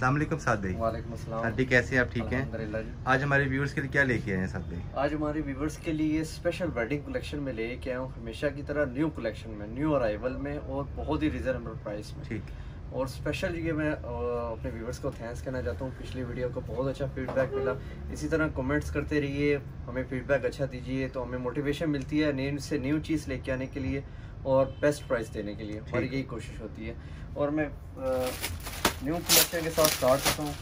अस्सलाम वालेकुम साद भाई। वालेकुम अस्सलाम। साद भाई कैसे हैं आप? ठीक हैं। आज हमारे व्यूअर्स के लिए क्या लेके आए हैं साद भाई? आज हमारे व्यूअर्स के लिए स्पेशल वेडिंग कलेक्शन में लेके आया हूँ, हमेशा की तरह न्यू कलेक्शन में, न्यू अराइवल में और बहुत ही रीजनेबल प्राइस में। ठीक। और स्पेशल ये मैं अपने व्यूअर्स को थैंक्स करना चाहता हूँ, पिछली वीडियो को बहुत अच्छा फीडबैक मिला। इसी तरह कमेंट्स करते रहिए, हमें फीडबैक अच्छा दीजिए तो हमें मोटिवेशन मिलती है नई से न्यू चीज़ लेके आने के लिए और बेस्ट प्राइस देने के लिए, हमारी यही कोशिश होती है। और मैं न्यू कलेक्शन के साथ स्टार्ट करता हूँ,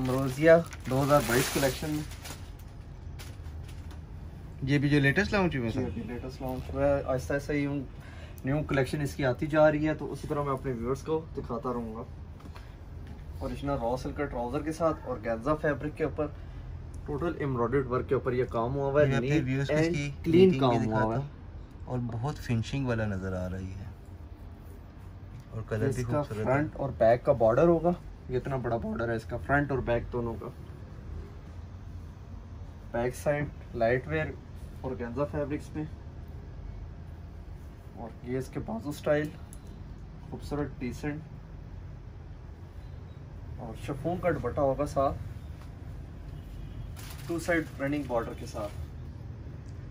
अमरोजिया 2022 कलेक्शन में। ये भी जो लेटेस्ट लॉन्च हुआ है, लेटेस्ट लॉन्च हुआ है, आहिस्ता आहिस्ता ही न्यू कलेक्शन इसकी आती जा रही है, तो उसी तरह मैं अपने व्यूअर्स को दिखाता रहूँगा। और इसना रॉ सिल्क का ट्राउज़र के साथ और गैंजा फैब्रिक के ऊपर टोटल एम्ब्रॉयडर्ड वर्क के ऊपर ये काम हुआ है, क्लीन काम हुआ है और बहुत फिनिशिंग वाला नज़र आ रही है। और कलर भी खूबसूरत, फ्रंट और बैक का बॉर्डर होगा, ये इतना बड़ा बॉर्डर है इसका, फ्रंट और बैक दोनों का। बैक साइड लाइट वेयर और गंजा फैब्रिक्स में, और ये इसके बाजू स्टाइल खूबसूरत डिसेंट, और शिफॉन का दुपट्टा होगा साथ, टू साइड रनिंग बॉर्डर के साथ,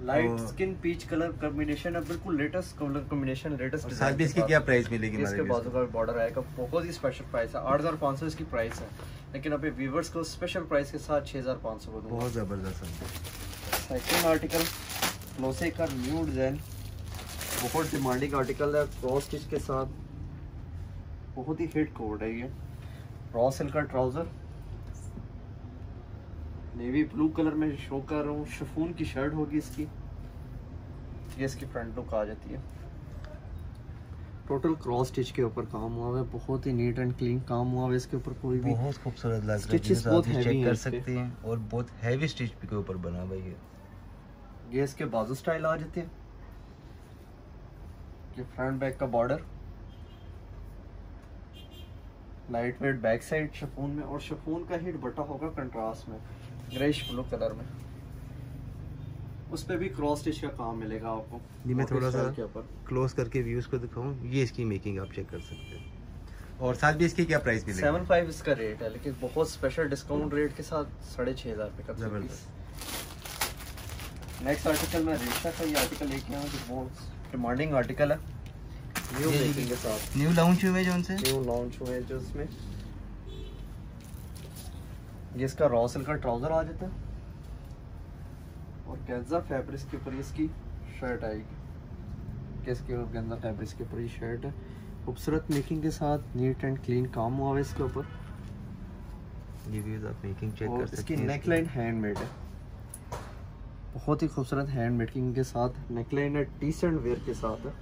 light skin peach colour combination है, बिल्कुल latest colour combination, latest design. इसकी क्या प्राइस मिलेगी? इसके बाजू का बॉर्डर आएगा, बहुत ही स्पेशल प्राइस है, 8500 इसकी प्राइस है, लेकिन अपने व्यूवर्स को स्पेशल प्राइस के साथ 6500 को दूंगा। बहुत जबरदस्त। सेकंड आर्टिकल लोसे का न्यू डिजाइन, बहुत डिमांडिंग आर्टिकल है, क्रॉस स्टिच के साथ, बहुत ही हिट कोड है ये। रॉ सिल्क का ट्राउजर, नेवी ब्लू कलर में शो कर रहा हूँ, शिफॉन की शर्ट होगी इसकी, ये इसकी फ्रंट लुक आ जाती है। टोटल क्रॉस स्टिच के ऊपर काम हुआ है, बहुत ही नीट एंड क्लीन काम हुआ है इसके ऊपर, कोई भी बहुत खूबसूरत लग रहा है, चेक कर सकते हैं, और बहुत हैवी स्टिच के ऊपर बना हुआ है। ये इसके बाजू स्टाइल आ जाते हैं, ये फ्रंट बैक का border, light weight back side chiffon में, और शिफॉन का ही दुपट्टा होगा कंट्रास्ट में, ग्रेश ब्लू कलर में, उस पे भी क्रॉस स्टिच का काम मिलेगा आपको। ये मैं थोड़ा सा क्लोज करके व्यूज को दिखाऊं, ये इसकी मेकिंग आप चेक कर सकते हैं। और साथ भी इसकी क्या प्राइस मिलेगी? 7500 इसका रेट है, लेकिन बहुत स्पेशल डिस्काउंट रेट के साथ 6500 पे का। जबरदस्त। नेक्स्ट आर्टिकल में रेशा का ये आर्टिकल लेके आया हूं, बहुत डिमांडिंग आर्टिकल है, न्यू मेकिंग के साथ, न्यू लॉन्च हुए जो उनसे, न्यू लॉन्च हुए जो उसमें। ये इसका रॉ सिल्क का ट्राउजर आ जाता है और गंजा फैब्रिक्स के ऊपर इसकी शर्ट आएगी, इसके और गंजा फैब्रिक्स के ऊपर ये शर्ट है, खूबसूरत मेकिंग के साथ, नीट एंड क्लीन काम हुआ है इसके ऊपर। ये भी आप मेकिंग चेक कर सकते हैं। इसकी नेकलाइन हैंडमेड है, बहुत ही खूबसूरत हैंड मेकिंग के साथ नेकलाइन है, डिसेंट वेयर के साथ है।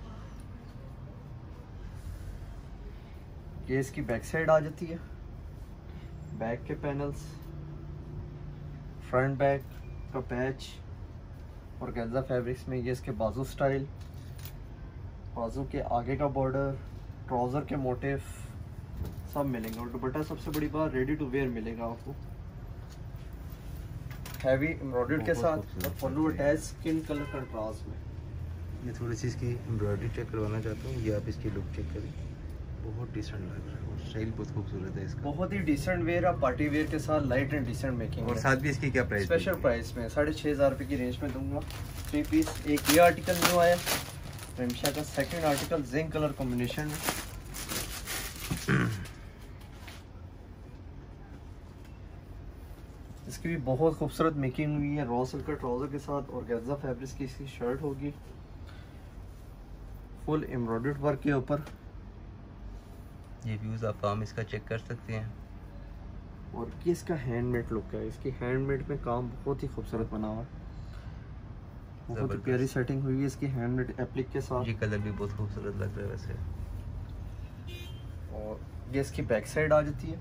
ये इसकी बैक साइड आ जाती है, बैक के पैनल्स, फ्रंट बैक का पैच और गंजा फैब्रिक्स में। ये इसके बाजू स्टाइल, बाजू के आगे का बॉर्डर, ट्राउज़र के मोटिफ सब मिलेंगे, और दुपट्टा सबसे बड़ी बात रेडी टू वेयर मिलेगा आपको, हैवी एम्ब्रॉयडर्ड के साथ और full attach skin colour contrast में। मैं थोड़ी सी इसकी एम्ब्रॉयडरी चेक करवाना चाहता हूँ, ये आप इसकी लुक चेक करें, बहुत डिसेंट लग रहा है और स्टाइल बहुत खूबसूरत है इसका, बहुत ही डिसेंट वेयर है, पार्टी वेयर के साथ, लाइट एंड डिसेंट मेकिंग। और साथ भी इसकी क्या प्राइस? स्पेशल प्राइस में 6500 रुपये की रेंज में दूंगा, 3 पीस। एक ये आर्टिकल जो आया रेमशा का, second article zinc colour combination में, इसकी भी बहुत खूबसूरत मेकिंग हुई है, रॉ सिल्क का ट्राउजर के साथ और गंजा फैब्रिक्स की इसकी शर्ट होगी, फुल एम्ब्रॉयडर्ड वर्क के ऊपर। ये व्यूज आप काम इसका चेक कर सकते हैं, और ये इसका हैंडमेड लुक है, इसकी हैंडमेड में काम बहुत ही खूबसूरत बना हुआ है, बहुत ही प्यारी सेटिंग हुई है इसकी हैंडमेड एप्लिक के साथ। ये कलर भी बहुत खूबसूरत लग रहा है वैसे। और ये इसकी बैक साइड आ जाती है,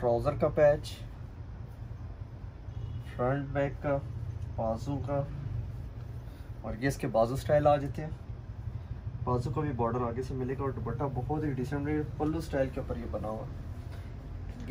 ट्राउज़र का पैच, फ्रंट बैक का, बाजू का, और ये इसके बाजू स्टाइल आ जाते हैं, बाजू का भी बॉर्डर आगे से मिलेगा और दुपट्टा बहुत ही डिसेंट पल्लू स्टाइल के ऊपर ये बना हुआ है,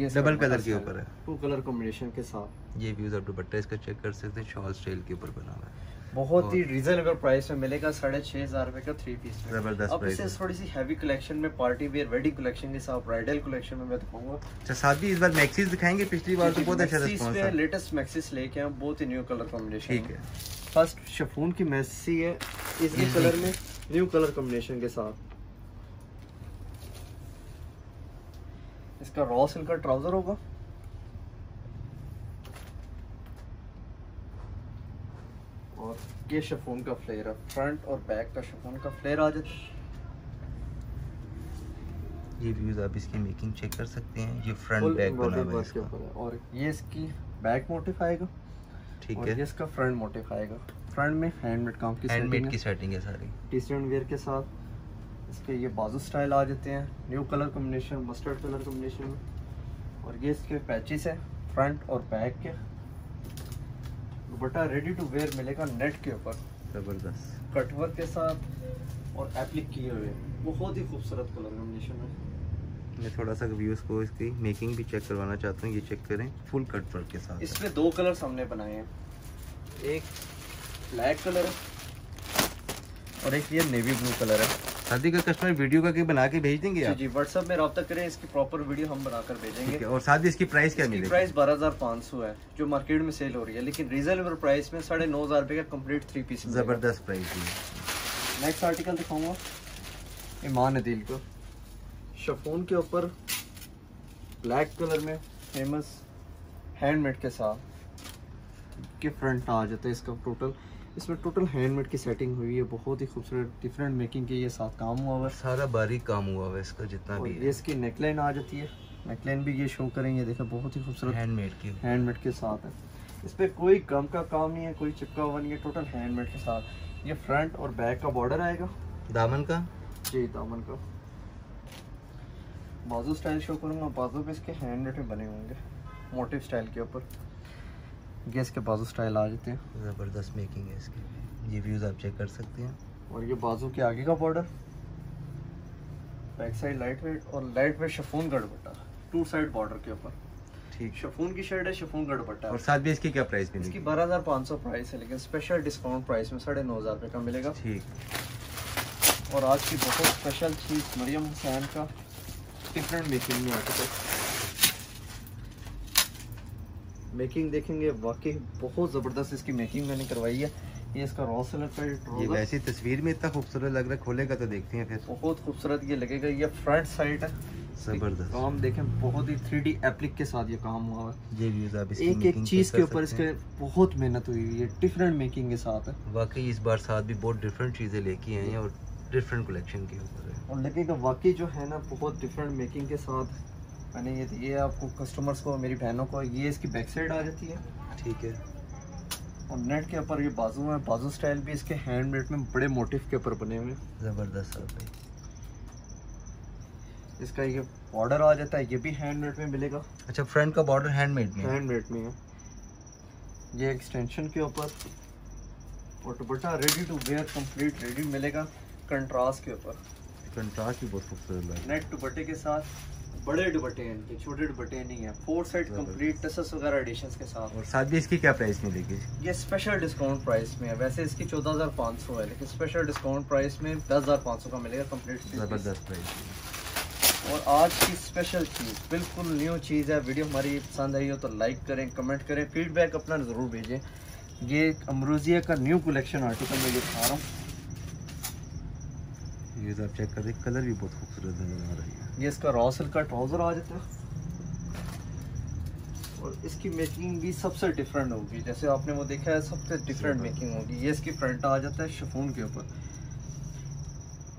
ये डबल कलर के ऊपर है, टू कलर कॉम्बिनेशन के साथ। ये व्यूज आप दुपट्टा इसका चेक कर सकते हैं, शॉल स्टाइल के ऊपर बना हुआ है, बहुत ही रीजनेबल प्राइस में मिलेगा 6,500 रुपए का 3 पीस में। अब इसे थोड़ी सी हैवी कलेक्शन में, पार्टी वेयर, वेडिंग कलेक्शन के साथ ब्राइडल कलेक्शन में मैं दिखाऊंगा। अच्छा, साथ ही इस बार मैक्सीज दिखाएंगे, पिछली बार तो बहुत अच्छा रिस्पांस था। लेटेस्ट मैक्सीज लेके हम, बहुत ही न्यू कलर कॉम्बिनेशन। ठीक है, फर्स्ट शिफॉन की मैक्सी है इसी कलर में, न्यू कलर कॉम्बिनेशन के साथ। इसका रॉ सिल्क का ट्राउजर होगा, और ये शिफॉन का फ्लेयर है, फ्रंट और बैक का शिफॉन का फ्लेयर आ जाता है। ये व्यूज आप इसकी मेकिंग चेक कर सकते हैं, ये फ्रंट बैक बना है और ये इसकी बैक मोटिफ आएगा। ठीक है, और ये इसका फ्रंट मोटिफ आएगा। फ्रंट में हैंडमेड काम की सेटिंग है सारी, टी-शर्ट वेयर के साथ। इसके ये बाजू स्टाइल आ जाते हैं, new colour combination, mustard colour combination में, और ये इसके पैचेस हैं फ्रंट और बैक के। दुपट्टा रेडी टू वेयर मिलेगा नेट के ऊपर, जबरदस्त कटवर्क के साथ और एप्लिक किए हुए, बहुत ही खूबसूरत कलर कॉम्बिनेशन है। मैं थोड़ा सा व्यूज को इसकी मेकिंग भी चेक करवाना चाहता हूँ। ये चेक करें, फुल कटवर्क के साथ। इसमें 2 कलर हमने बनाए हैं, एक ब्लैक कलर है और एक ये नेवी ब्लू कलर है। शादी का कस्टमर वीडियो करके बना के भेज देंगे आप? जी, व्हाट्सएप में रब्ता करें, इसकी प्रॉपर वीडियो हम बनाकर भेजेंगे। और साथ ही इसकी प्राइस क्या मिलेगी? प्राइस 12,500 है जो मार्केट में सेल हो रही है, लेकिन रीजनेबल प्राइस में 9,500 रुपए का कंप्लीट 3 पीस। जबरदस्त प्राइस है। नेक्स्ट आर्टिकल दिखाऊंगा ईमान अदील को, शिफॉन के ऊपर ब्लैक कलर में, फेमस हैंडमेड के साथ। के फ्रंट आ जाता है इसका टोटल, इसमें टोटल हैंडमेड की सेटिंग हुई है, बहुत ही खूबसूरत डिफरेंट मेकिंग के ये साथ काम हुआ है, सारा बारीक काम हुआ है इसका जितना भी है। ये इसकी नेकलाइन आ जाती है, नेकलाइन भी ये शो करेंगे, देखो बहुत ही खूबसूरत हैंडमेड के साथ है। इस पर कोई गम का काम नहीं है, कोई चिपका हुआ नहीं है, टोटल हैंडमेड के साथ। ये फ्रंट और बैक का बॉर्डर आएगा, दामन का, जी दामन का। बाजू स्टाइल शो करूँगा, बाजू पे इसके हैंडमेड में बने होंगे मोटिव स्टाइल के ऊपर। ये इसके बाजू स्टाइल आ जाते हैं, ज़बरदस्त मेकिंग है इसके, ये व्यूज़ आप चेक कर सकते हैं। और ये बाजू के आगे का border, back side light weight और लाइट वेट शिफॉन का दुपट्टा, 2 साइड बॉर्डर के ऊपर। ठीक, शिफॉन की शर्ट है, शिफॉन का दुपट्टा। और साथ भी इसकी क्या प्राइस मिलेगी? इसकी 12,500 प्राइस है, लेकिन स्पेशल डिस्काउंट प्राइस में 9,500 रुपये का मिलेगा। ठीक, और आज की बहुत स्पेशल चीज़ मरियम हुसैन का डिफरेंट मेकिंग में आर्टिकल, मेकिंग देखेंगे, वाकई बहुत ज़बरदस्त इसकी मेकिंग मैंने करवाई है। ये इसका रॉ सिल्क का ट्राउज़र, ये वैसी तस्वीर में इतना खूबसूरत लग रहा है, खोलेगा तो देखते हैं फिर, बहुत खूबसूरत ये लगेगा। ये फ्रंट साइड है, ज़बरदस्त काम देखें, बहुत ही 3D एप्लिक के साथ ये काम हुआ है। ये व्यूज़ आप इसकी एक चीज़ के ऊपर, इसके बहुत मेहनत हुई है, ये डिफरेंट मेकिंग के साथ है। वाकई इस बार साथ भी बहुत डिफरेंट चीज़ें लेके आए हैं और डिफरेंट कलेक्शन के ऊपर है, और लगेगा वाकई जो है ना बहुत डिफरेंट मेकिंग के साथ मैंने ये दिया आपको, कस्टमर्स को, मेरी बहनों को। ये इसकी बैक साइड आ जाती है, ठीक है, और नेट के ऊपर ये बाजू है, बाजू स्टाइल भी इसके हैंडमेड में बड़े मोटिफ के ऊपर बने हुए, ज़बरदस्त है भाई। इसका ये बॉर्डर आ जाता है, ये भी हैंडमेड में मिलेगा। अच्छा, फ्रंट का बॉर्डर हैंडमेड में, हैंडमेड में है। ये एक्सटेंशन के ऊपर, और dupatta ready to wear complete ready मिलेगा कंट्रास्ट के ऊपर, कंट्रास्ट भी बहुत खूबसूरत है नेट दुपट्टे के साथ। बड़े दुपट्टे हैं इनके, छोटे दुपट्टे नहीं है, 4 साइड कंप्लीट टसस वगैरह एडिशंस के साथ। और साथ भी इसकी क्या प्राइस मिलेगी? ये स्पेशल डिस्काउंट प्राइस में है, वैसे इसकी 14,500 है, लेकिन स्पेशल डिस्काउंट प्राइस में 10,500 का मिलेगा कंप्लीट। ज़बरदस्त प्राइस। और आज की स्पेशल चीज़ बिल्कुल न्यू चीज़ है, वीडियो हमारी पसंद आई हो तो लाइक करें, कमेंट करें, फीडबैक अपना ज़रूर भेजें। ये अमरूजिया का न्यू कलेक्शन आर्टिकल मैं दिखा रहा हूँ, ये आप चेक कर, कलर भी बहुत खूबसूरत नजर आ रही है। ये इसका रॉ सिल्क का ट्राउजर आ जाता है, और इसकी मेकिंग भी सबसे डिफरेंट होगी, जैसे आपने वो देखा है, सबसे डिफरेंट मेकिंग होगी। ये इसकी फ्रंट आ जाता है शिफॉन के ऊपर,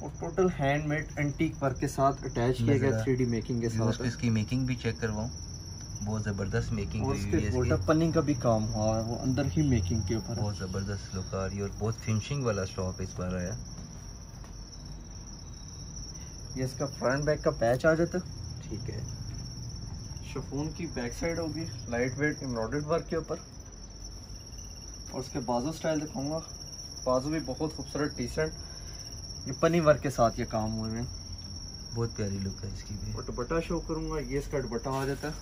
और टोटल हैंडमेड एंटीक वर्क के साथ अटैच किया गया 3D मेकिंग के साथ। इसकी मेकिंग भी चेक करवाऊँ, बहुत ज़बरदस्त मेकिंग हुई है। इसके गोटा पन्नी का भी काम हुआ है, वो अंदर ही मेकिंग के ऊपर, बहुत ज़बरदस्त लुक आ रही है, और बहुत फिनिशिंग वाला स्टॉक इस बार आया। ये इसका फ्रंट बैक का पैच आ जाता है, ठीक है, शिफॉन की बैक साइड होगी, लाइट वेट एम्ब्रॉयडर्ड वर्क के ऊपर, और उसके बाजू स्टाइल दिखाऊंगा। बाजू भी बहुत खूबसूरत टी-शर्ट, ये पनी वर्क के साथ ये काम हुए हैं, बहुत प्यारी लुक है इसकी भी। और दुपट्टा शो करूंगा, ये इसका दुपट्टा आ जाता है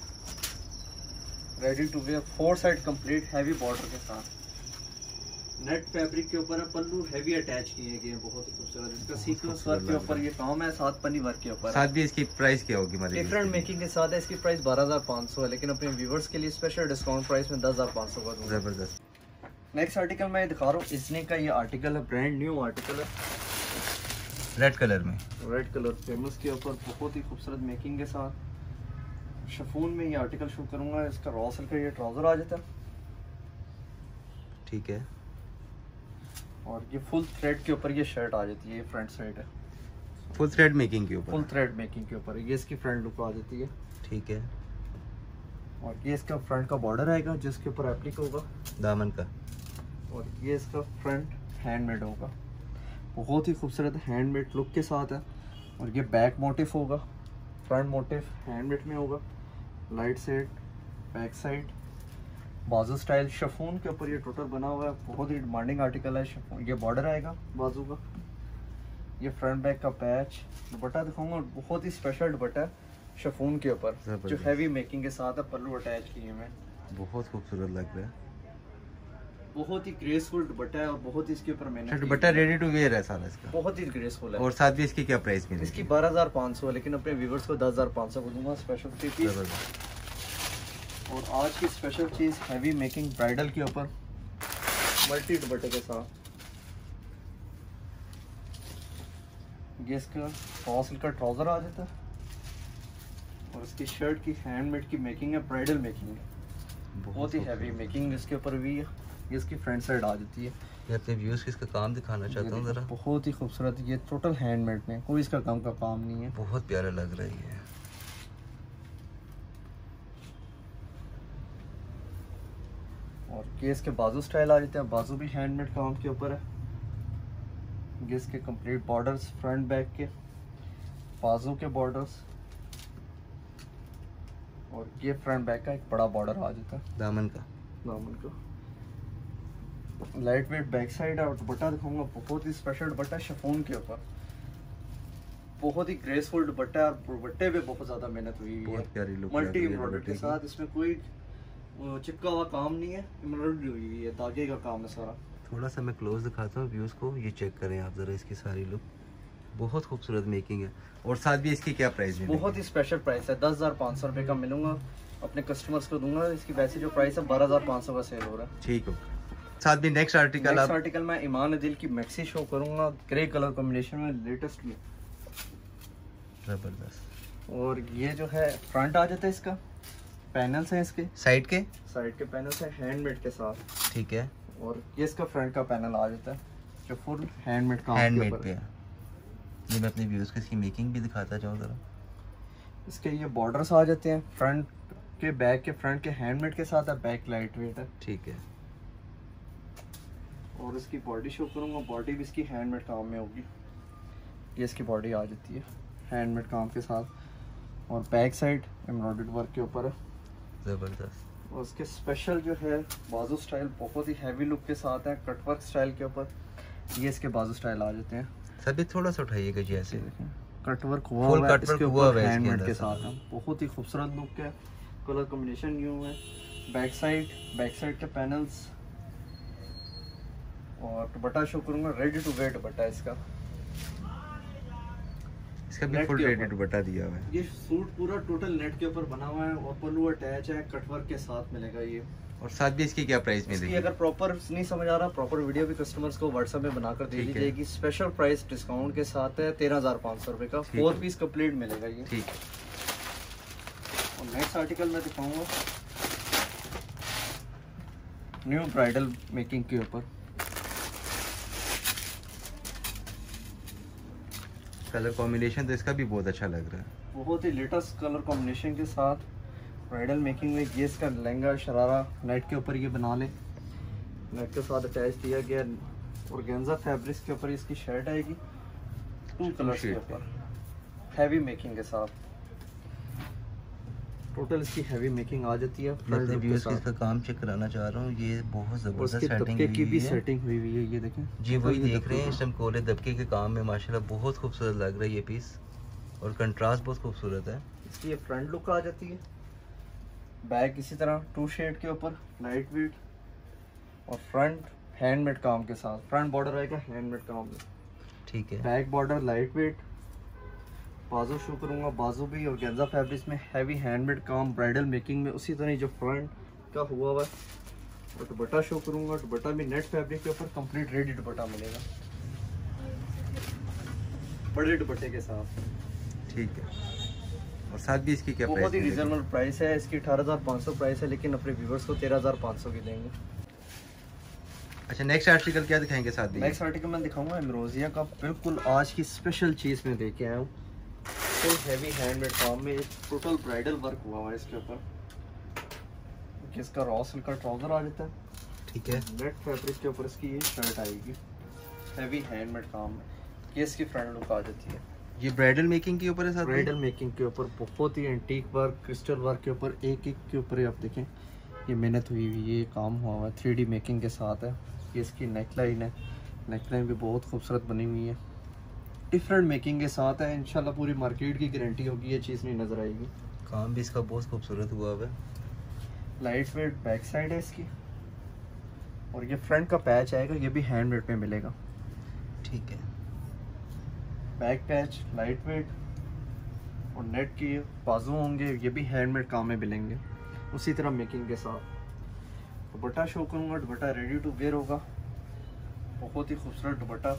ready to wear, 4 side complete heavy border के साथ। नेट फैब्रिक के ऊपर पल्लू हैवी अटैच किए गए हैं, बहुत ही खूबसूरत। इसका सीक्वेंस वर्क के ऊपर ये काम है, साथ पन्नी वर्क के ऊपर। साथ भी इसकी प्राइस क्या होगी? मतलब डिफरेंट मेकिंग के साथ है, इसकी प्राइस 12,500 है, लेकिन अपने व्यूवर्स के लिए स्पेशल डिस्काउंट प्राइस में 10,500 का दूंगा। जबरदस्त। नेक्स्ट आर्टिकल मैं दिखा रहा हूँ, इसने का ये आर्टिकल है, ब्रांड न्यू आर्टिकल है, रेड कलर में, रेड कलर फेमस के ऊपर, बहुत ही खूबसूरत मेकिंग के साथ। शिफॉन में ये आर्टिकल शो करूँगा। इसका रॉ सिल्क का ये ट्राउजर आ जाता है, ठीक है, और ये फुल थ्रेड के ऊपर ये शर्ट आ जाती है। ये फ्रंट साइड है, फुल थ्रेड मेकिंग के ऊपर, फुल थ्रेड मेकिंग के ऊपर ये इसकी फ्रंट लुक आ जाती है, ठीक है। और ये इसका फ्रंट का बॉर्डर आएगा जिसके ऊपर एप्लिक होगा दामन का, और ये इसका फ्रंट हैंडमेड होगा, बहुत ही खूबसूरत हैंडमेड लुक के साथ है। और ये बैक मोटिफ होगा, फ्रंट मोटिफ हैंडमेड में होगा, लाइट साइड, बैक साइड, बाजू स्टाइल शिफॉन के ऊपर ये टोटल बना हुआ है, बहुत ही डिमांडिंग आर्टिकल है शिफॉन। ये बॉर्डर आएगा बाजू का, ये फ्रंट बैक का पैच, दुपट्टा दिखाऊंगा, बहुत ही स्पेशल दुपट्टा है शिफॉन के ऊपर जो हैवी मेकिंग के साथ है, पल्लू अटैच किए हुए, बहुत खूबसूरत लग रहा है, बहुत ही ग्रेसफुल दुपट्टा है और बहुत ही इसके ऊपर मेहनत। दुपट्टा रेडी टू वेयर है सारा इसका, बहुत ही ग्रेसफुल है। और साथ भी इसकी क्या प्राइस मिलेगी? इसकी 12,500 है, लेकिन अपने व्यूअर्स को 10,500 को दूंगा स्पेशल। और आज की स्पेशल चीज़ हैवी मेकिंग ब्राइडल के ऊपर मल्टी दुपट्टे के साथ। ये इसका रॉ सिल्क का ट्राउज़र आ जाता है, और इसकी शर्ट की हैंडमेड की मेकिंग है, ब्राइडल मेकिंग है, बहुत ही हैवी मेकिंग इसके ऊपर भी है। ये इसकी फ्रंट साइड आ जाती है। मैं अपने व्यूज़ को इसका काम दिखाना चाहता हूँ ज़रा, बहुत ही खूबसूरत, ये टोटल हैंडमेड में, कोई इसका काम का काम नहीं है, बहुत प्यारा लग रही है। और केस के बाजू स्टाइल आ जाते हैं, बाजू भी हैंडमेड काम के ऊपर है। गेस के कंप्लीट बॉर्डर्स, फ्रंट बैक के, बाजू के बॉर्डर्स, और ये फ्रंट बैक का एक बड़ा बॉर्डर आ जाता है दामन का, दामन का लाइट वेट बैक साइड। और दुपट्टा दिखाऊंगा, बहुत ही स्पेशल दुपट्टा शिफॉन के ऊपर, बहुत ही ग्रेसफुल दुपट्टा है, और दुपट्टे पे बहुत ज़्यादा मेहनत हुई है, मल्टी एम्ब्रॉयडरी के साथ। इसमें कोई चिपका हुआ काम नहीं है, एम्ब्रॉयडरी हुई है, धागे का काम है सारा। थोड़ा सा मैं क्लोज दिखाता हूँ व्यूज़ को, ये चेक करें आप ज़रा इसकी सारी लुक, बहुत खूबसूरत मेकिंग है। और साथ भी इसकी क्या प्राइस है? बहुत ही स्पेशल प्राइस है, 10,500 रुपये का मिलूंगा, अपने कस्टमर्स को दूंगा। इसकी वैसे जो प्राइस है 12,500 का सेल हो रहा है, ठीक हो। साथ भी नेक्स्ट आर्टिकल, आर्टिकल मैं ईमान अदील की मैक्सी शो करूँगा, ग्रे कलर कॉम्बिनेशन में, लेटेस्ट में, जबरदस्त। और ये जो है फ्रंट आ जाता है, इसका पैनल्स हैं, इसके साइड के पैनल्स हैं हैंडमेड के साथ, ठीक है। और ये इसका फ्रंट का पैनल आ जाता है जो फुल हैंडमेड काम पे है। ये मैं अपने व्यूज़ को इसकी मेकिंग भी दिखाता चाहूँ ज़रा। इसके ये बॉर्डर्स आ जाते हैं, फ्रंट के, बैक के, फ्रंट के हैंडमेड के साथ है, बैक लाइट वेट है, ठीक है। और इसकी बॉडी शो करूँगा, बॉडी भी इसकी हैंडमेड काम में होगी। ये इसकी बॉडी आ जाती है हैंडमेड काम के साथ, और बैक साइड एम्ब्रॉयडर्ड वर्क के ऊपर है, जबरदस्त। और उसके स्पेशल जो है बाजू स्टाइल, बहुत ही हैवी लुक के साथ है, कटवर्क स्टाइल के ऊपर। ये इसके बाजू स्टाइल आ जाते हैं, सभी थोड़ा सा उठाइएगा जी, ऐसे कटवर्क हुआ इसके ऊपर हैंडमेड के साथ है, बहुत ही खूबसूरत लुक है, कलर कॉम्बिनेशन न्यू है। बैक साइड के पैनल्स, और दुपट्टा शो करूंगा, रेडी टू वेयर दुपट्टा इसका भी फुल रेडी बता दिया हुआ है। ये सूट पूरा टोटल नेट के ऊपर बना हुआ है, और पल्लू अटैच है, कटवर्क के साथ मिलेगा ये। और साथ भी इसकी क्या प्राइस मिलेगी? अगर प्रॉपर नहीं समझ आ रहा, प्रॉपर वीडियो भी कस्टमर्स को व्हाट्सएप में बनाकर दे दी जाएगी, स्पेशल प्राइस डिस्काउंट के साथ है, 13,500 रुपए का, 4 पीस कम्प्लीट मिलेगा ये, ठीक है। और नेक्स्ट आर्टिकल मैं दिखाऊंगा न्यू ब्राइडल मेकिंग के ऊपर, कलर कॉम्बिनेशन तो इसका भी बहुत अच्छा लग रहा है, बहुत ही लेटेस्ट कलर कॉम्बिनेशन के साथ ब्राइडल मेकिंग में। ये इसका लहंगा शरारा नेट के ऊपर ये बना ले, नेट के साथ अटैच दिया गया, ऑर्गेन्जा फैब्रिक्स के ऊपर इसकी शर्ट आएगी, 2 कलर्स के ऊपर, हैवी मेकिंग के साथ। टोटल इसकी हैवी मेकिंग आ जाती है। फ्रंट व्यूज इसका काम चेक कराना चाह रहा हूँ, ये बहुत जबरदस्त सेटिंग की भी सेटिंग हुई हुई है, ये देखें जी, वही देख रहे हैं इस टाइम, कोले दबके के काम में माशाल्लाह बहुत खूबसूरत लग रहा है ये पीस, और कंट्रास्ट बहुत खूबसूरत है। इसकी ये फ्रंट लुक आ जाती है, बैक इसी तरह 2 शेड के ऊपर, लाइट वेट, और फ्रंट हैंडमेड काम के साथ। फ्रंट बॉर्डर रहेगा हैंडमेड काम, ठीक है। Back border light weight. बाजू शो करूँगा, बाजू भी और गेंजा फैब्रिक्स में हैवी हैंडमेड काम ब्राइडल मेकिंग में, उसी तरह जो फ्रंट का हुआ हुआ है। और दुपट्टा शो करूँगा, दुपट्टा भी नेट फैब्रिक के ऊपर कंप्लीट रेडी दुपट्टा मिलेगा बड़े दुपट्टे के साथ, ठीक है। और साथ भी इसकी क्या प्राइस है? बहुत ही रिजनेबल प्राइस है इसकी, 18,500 प्राइस है, लेकिन अपने व्यूवर्स को 13,500 की देंगे। अच्छा, नेक्स्ट आर्टिकल क्या दिखाएंगे साथ में? नेक्स्ट आर्टिकल मैं दिखाऊंगा एमरोजिया का, बिल्कुल आज की स्पेशल चीज़ में लेके आया हूँ। तो हैवी हैंडमेड काम में टोटल ब्राइडल वर्क हुआ हुआ है इसके ऊपर। इसका रॉ सिल्क का ट्राउजर आ जाता है, ठीक है। नेट फैब्रिक के ऊपर इसकी ये शर्ट आएगी हैवी हैंडमेड काम में, ये इसकी फ्रंट लुक आ जाती है। ये ब्राइडल मेकिंग के ऊपर है सर, ब्राइडल मेकिंग के ऊपर बहुत ही एंटीक वर्क, क्रिस्टल वर्क के ऊपर, एक एक के ऊपर आप देखें ये मेहनत हुई हुई, ये काम हुआ हुआ है 3D मेकिंग के साथ है। ये इसकी नेकलाइन है, नेकलाइन भी बहुत खूबसूरत बनी हुई है, डिफरेंट मेकिंग के साथ है। इंशाल्लाह पूरी मार्केट की गारंटी होगी, ये चीज़ नहीं नज़र आएगी। काम भी इसका बहुत खूबसूरत हुआ है। लाइट वेट बैक साइड है इसकी, और ये फ्रंट का पैच आएगा, ये भी हैंडमेड में मिलेगा, ठीक है। बैक पैच लाइट वेट और नेट की बाजू होंगे, ये भी हैंडमेड काम में मिलेंगे, उसी तरह मेकिंग के साथ। दुपट्टा शो करूँगा, दुपट्टा रेडी टू वेयर होगा, बहुत ही खूबसूरत दुपट्टा,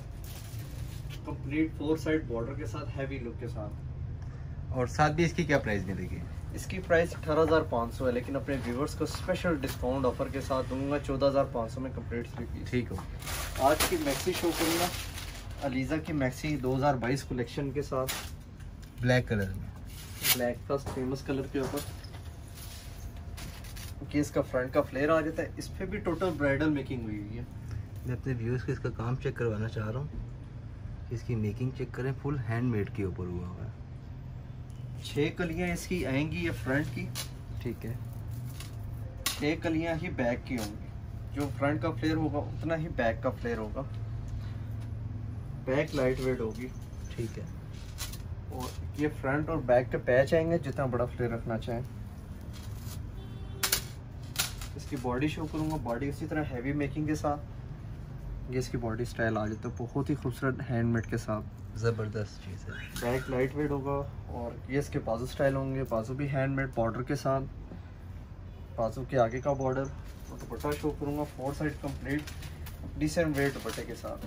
कंप्लीट 4 साइड बॉर्डर के साथ, हैवी लुक के साथ। और साथ भी इसकी क्या प्राइस मिलेगी? इसकी प्राइस 18,500 है, लेकिन अपने व्यूवर्स को स्पेशल डिस्काउंट ऑफर के साथ दूंगा 14,500 में कम्प्लीट थ्री, ठीक हो। आज की मैक्सी शो करूँगा, अलीज़ा की मैक्सी 2022 कलेक्शन के साथ, ब्लैक कलर में, ब्लैक का फेमस कलर के ऊपर। कि इसका फ्रंट का फ्लेयर आ जाता है, इस पर भी टोटल ब्राइडल मेकिंग हुई हुई है। मैं अपने व्यूअर्स को इसका काम चेक करवाना चाह रहा हूँ, इसकी मेकिंग चेक करें, फुल हैंडमेड के ऊपर हुआ हुआ है। 6 कलियाँ इसकी आएंगी ये फ्रंट की, ठीक है। 6 कलियाँ ही बैक की होंगी, जो फ्रंट का फ्लेयर होगा उतना ही बैक का फ्लेयर होगा। बैक लाइट वेट होगी, ठीक है। और ये फ्रंट और बैक के पैच आएंगे, जितना बड़ा फ्लेयर रखना चाहें। इसकी बॉडी शो करूँगा, बॉडी उसी तरह हैवी मेकिंग के साथ। ये इसकी बॉडी स्टाइल आ जाता है, बहुत ही खूबसूरत हैंडमेड के साथ, ज़बरदस्त चीज़ है। बैक लाइट वेट होगा, और ये इसके बाजू स्टाइल होंगे, बाजू भी हैंडमेड बॉर्डर के साथ, बाजू के आगे का बॉर्डर। और दुपट्टा शो करूँगा 4 साइड कम्प्लीट, डिसेंट वेट दुपट्टे के साथ।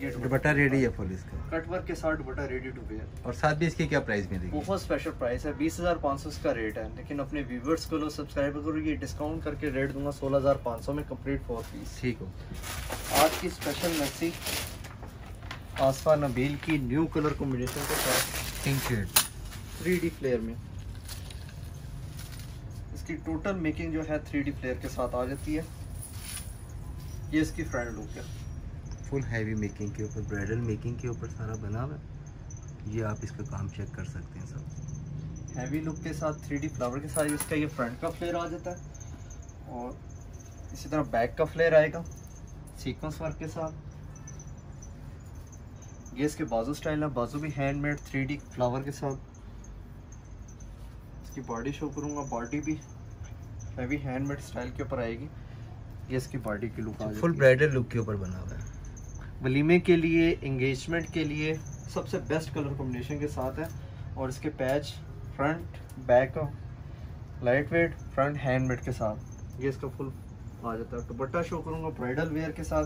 ये दुपट्टा रेडी है फुल इसका, कट वर्क के साथ दुपट्टा रेडी टू वेयर। और साथ भी इसकी क्या प्राइस मिलेगी? बहुत स्पेशल प्राइस है, 20,500 इसका रेट है, लेकिन अपने व्यूवर्स को, लोग सब्सक्राइबर को ये डिस्काउंट करके रेट दूंगा 16,500 में कंप्लीट 4 पीस, ठीक हो। आज की स्पेशल मैक्सी आसफा नबील की, न्यू कलर कॉम्बिनेशन के साथ, पिंक शेड 3D फ्लेयर में। इसकी टोटल मेकिंग जो है 3D फ्लेयर के साथ आ जाती है। ये इसकी फ्रंट लुक है, फुल हैवी मेकिंग के ऊपर, ब्राइडल मेकिंग के ऊपर सारा बना हुआ है। ये आप इसका काम चेक कर सकते हैं सब, हैवी लुक के साथ 3D फ्लावर के साथ। इसका ये फ्रंट का फ्लेयर आ जाता है, और इसी तरह बैक का फ्लेयर आएगा सीक्वेंस वर्क के साथ। ये इसके बाजू स्टाइल है, बाजू भी हैंडमेड 3D फ्लावर के साथ। इसकी बॉडी शो करूँगा, बॉडी भी हैवी हैंडमेड स्टाइल के ऊपर आएगी। ये इसकी बॉडी की लुक आ फुल ब्राइडल लुक के ऊपर बना हुआ है, वलीमे के लिए, एंगेजमेंट के लिए सबसे बेस्ट कलर कॉम्बिनेशन के साथ है। और इसके patch front back light weight, front handmade के साथ। ये इसका फुल आ जाता है। दुपट्टा शो करूँगा ब्राइडल वेयर के साथ,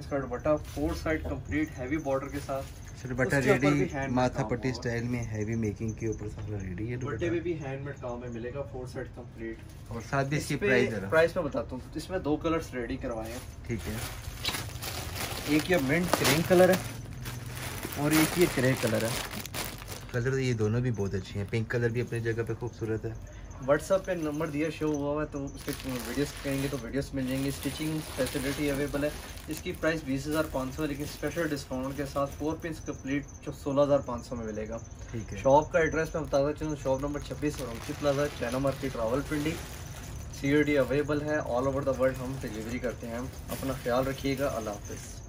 इसका dupatta 4 side complete heavy border के साथ। दुपट्टा रेडी, माथा पट्टी स्टाइल में हैवी मेकिंग के ऊपर सारा रेडी है। दुपट्टे में भी हैंडमेड काम में मिलेगा 4 साइड कंप्लीट। और साथ भी इसकी प्राइस मैं बताता हूँ। इसमें 2 कलर्स रेडी करवाए हैं, ठीक है। एक ये मिंट क्रीम कलर है, और एक ये ग्रे कलर है। कलर ये दोनों भी बहुत अच्छे हैं, पिंक कलर भी अपनी जगह पे खूबसूरत है। व्हाट्सअप पे नंबर दिया शो हुआ है, तो उसके वीडियोस कहेंगे तो वीडियोस मिल जाएंगे। स्टिचिंग फैसिलिटी अवेलेबल है। इसकी प्राइस 20,500 है, लेकिन स्पेशल डिस्काउंट के साथ 4 पीस कम्प्लीट जो 16,500 में मिलेगा, ठीक है। शॉप का एड्रेस मैं बताता चलूँ, shop number 26 Raunaki plaza, China market, Rawalpindi. COD available है, ऑल ओवर द वर्ल्ड हम डिलीवरी करते हैं। अपना ख्याल रखिएगा, अल्लाह हाफिज़।